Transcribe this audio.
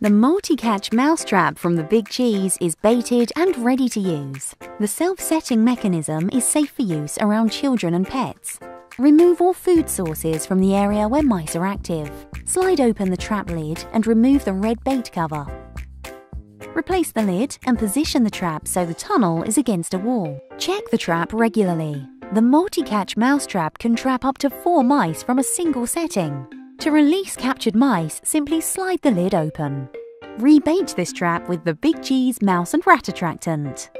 The multi-catch mousetrap from the Big Cheese is baited and ready to use. The self-setting mechanism is safe for use around children and pets. Remove all food sources from the area where mice are active. Slide open the trap lid and remove the red bait cover. Replace the lid and position the trap so the tunnel is against a wall. Check the trap regularly. The multi-catch mousetrap can trap up to 4 mice from a single setting. To release captured mice, simply slide the lid open. Rebait this trap with the Big Cheese mouse and rat attractant.